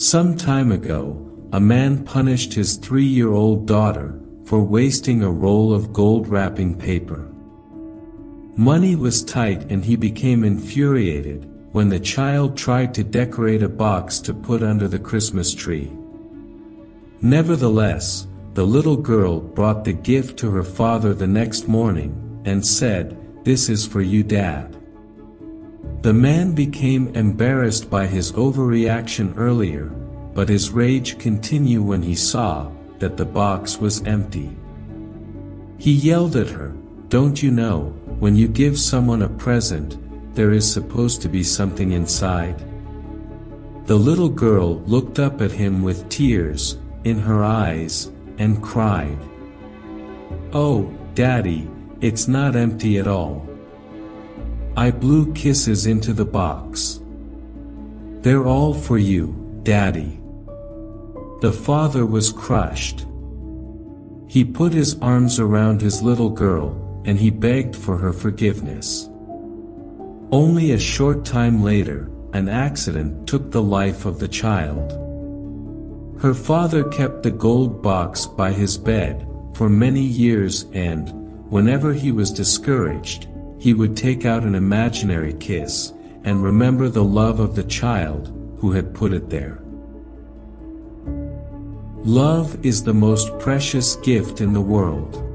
Some time ago, a man punished his 3-year-old daughter for wasting a roll of gold wrapping paper. Money was tight and he became infuriated when the child tried to decorate a box to put under the Christmas tree. Nevertheless, the little girl brought the gift to her father the next morning and said, "This is for you, Dad." The man became embarrassed by his overreaction earlier, but his rage continued when he saw that the box was empty. He yelled at her, "Don't you know, when you give someone a present, there is supposed to be something inside?" The little girl looked up at him with tears in her eyes and cried, "Oh, Daddy, it's not empty at all. I blew kisses into the box. They're all for you, Daddy." The father was crushed. He put his arms around his little girl, and he begged for her forgiveness. Only a short time later, an accident took the life of the child. Her father kept the gold box by his bed for many years, and whenever he was discouraged, he would take out an imaginary kiss and remember the love of the child who had put it there. Love is the most precious gift in the world.